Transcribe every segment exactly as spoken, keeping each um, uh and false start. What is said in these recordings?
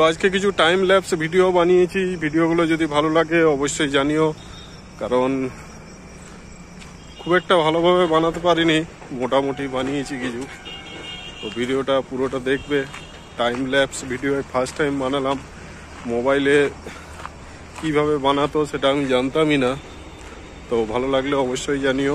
তো আজকে কিছু টাইম ল্যাপস ভিডিও বানিয়েছি, ভিডিওগুলো যদি ভালো লাগে অবশ্যই জানিও, কারণ খুব একটা ভালোভাবে বানাতে পারিনি, মোটামুটি বানিয়েছি কিছু। তো ভিডিওটা পুরোটা দেখবে, time lapse video first time বানালাম। মোবাইলে কীভাবে বানাতো সেটা আমি জানতামই না, তো ভালো লাগলে অবশ্যই জানিও।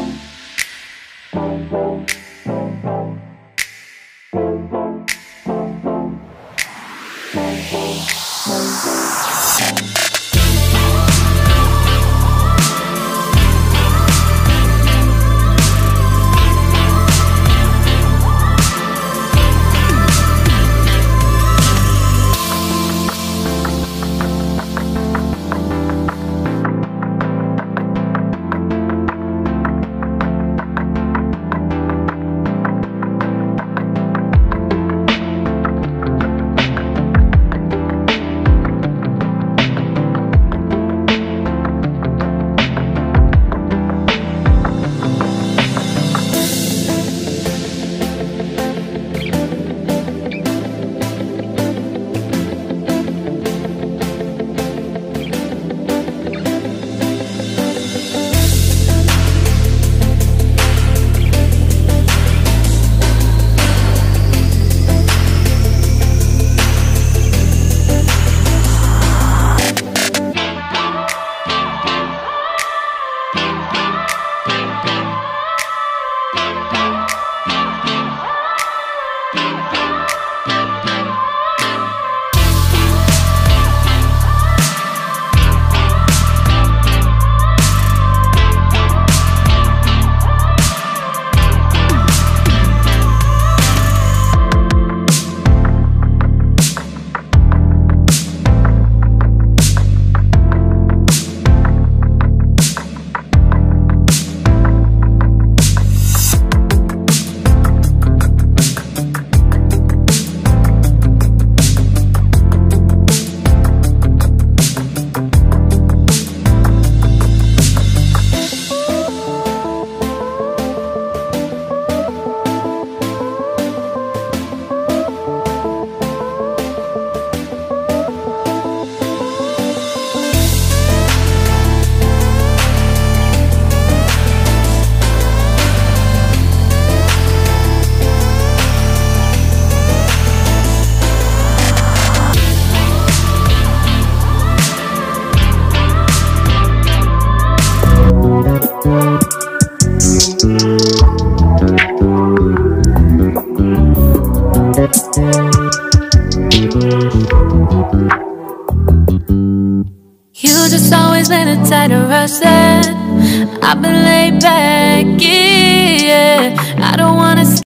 You just always been a tighter rush that I've been laid back, yeah. I don't wanna